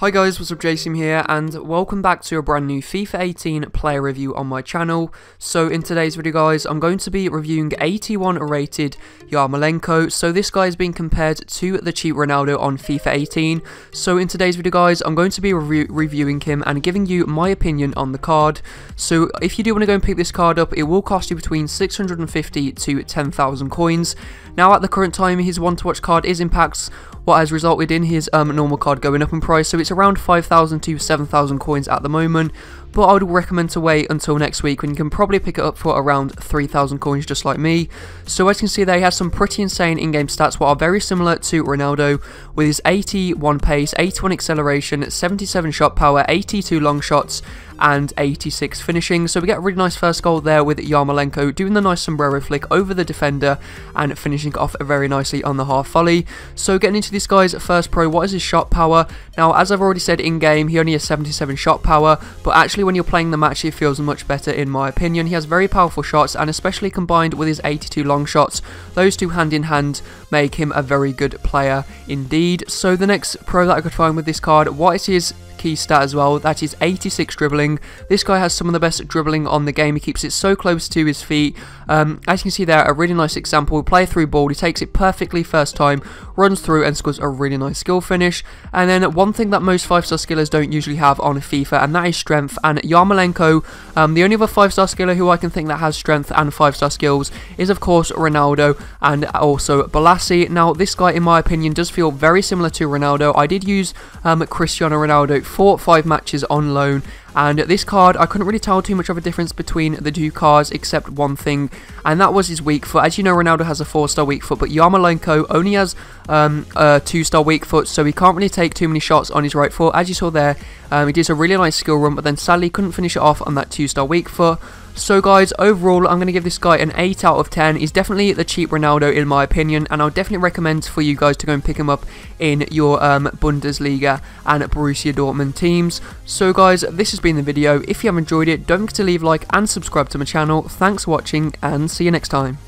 Hi guys, what's up, JCM here, and welcome back to a brand new FIFA 18 player review on my channel. So in today's video guys, I'm going to be reviewing 81 rated Yarmolenko. So this guy is being compared to the cheap Ronaldo on FIFA 18. So in today's video guys, I'm going to be reviewing him and giving you my opinion on the card. So if you do want to go and pick this card up, it will cost you between 650 to 10,000 coins. Now at the current time, his one to watch card is Impacts, what has resulted in his normal card going up in price, so it's around 5,000 to 7,000 coins at the moment, but I would recommend to wait until next week when you can probably pick it up for around 3,000 coins, just like me. So as you can see there, he has some pretty insane in-game stats what are very similar to Ronaldo, with his 81 pace, 81 acceleration, 77 shot power, 82 long shots and 86 finishing. So we get a really nice first goal there with Yarmolenko doing the nice sombrero flick over the defender and finishing off very nicely on the half volley. So getting into this guy's first pro, what is his shot power? Now as I've already said in game, he only has 77 shot power, but actually when you're playing the match it feels much better in my opinion. He has very powerful shots, and especially combined with his 82 long shots, those two hand in hand make him a very good player indeed. So the next pro that I could find with this card, what is his key stat as well? That is 86 dribbling. This guy has some of the best dribbling on the game. He keeps it so close to his feet. As you can see there, a really nice example. We play through ball, he takes it perfectly first time, runs through and scores a really nice skill finish. And then one thing that most 5-star skillers don't usually have on FIFA, and that is strength. And Yarmolenko, the only other 5-star skiller who I can think that has strength and 5-star skills is of course Ronaldo and also Balassi. Now this guy in my opinion does feel very similar to Ronaldo. I did use Cristiano Ronaldo 4 or 5 matches on loan, and this card I couldn't really tell too much of a difference between the two cards except one thing, and that was his weak foot. As you know, Ronaldo has a 4-star weak foot, but Yarmolenko only has a 2-star weak foot, so he can't really take too many shots on his right foot. As you saw there, he did a really nice skill run, but then sadly couldn't finish it off on that 2-star weak foot. So guys, overall I'm going to give this guy an 8 out of 10. He's definitely the cheap Ronaldo in my opinion, and I'll definitely recommend for you guys to go and pick him up in your Bundesliga and Borussia Dortmund teams. So guys, this has been the video. If you have enjoyed it, don't forget to leave a like and subscribe to my channel. Thanks for watching, and see you next time.